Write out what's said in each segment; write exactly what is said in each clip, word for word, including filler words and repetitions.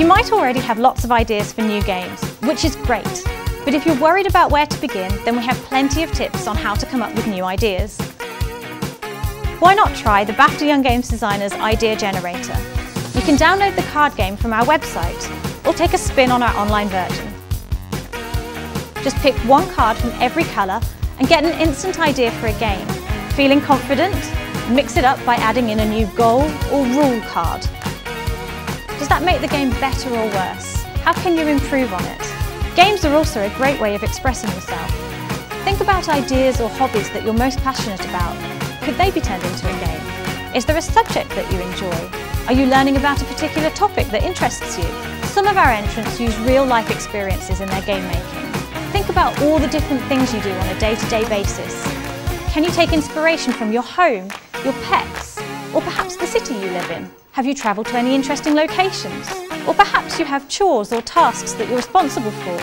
You might already have lots of ideas for new games, which is great. But if you're worried about where to begin, then we have plenty of tips on how to come up with new ideas. Why not try the BAFTA Young Games Designer's Idea Generator? You can download the card game from our website, or take a spin on our online version. Just pick one card from every colour and get an instant idea for a game. Feeling confident? Mix it up by adding in a new goal or rule card. Does that make the game better or worse? How can you improve on it? Games are also a great way of expressing yourself. Think about ideas or hobbies that you're most passionate about. Could they be turned into a game? Is there a subject that you enjoy? Are you learning about a particular topic that interests you? Some of our entrants use real-life experiences in their game making. Think about all the different things you do on a day-to-day basis. Can you take inspiration from your home, your pets, or perhaps the city you live in? Have you travelled to any interesting locations? Or perhaps you have chores or tasks that you're responsible for.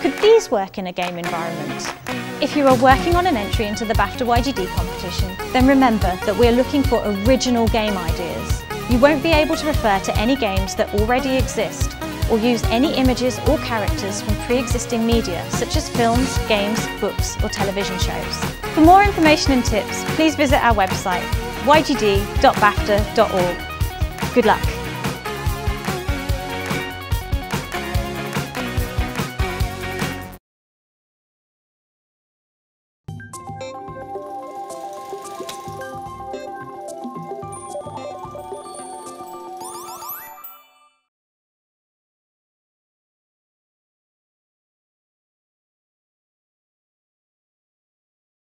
Could these work in a game environment? If you are working on an entry into the BAFTA Y G D competition, then remember that we're looking for original game ideas. You won't be able to refer to any games that already exist, or use any images or characters from pre-existing media, such as films, games, books, or television shows. For more information and tips, please visit our website, y g d dot bafta dot org. Good luck!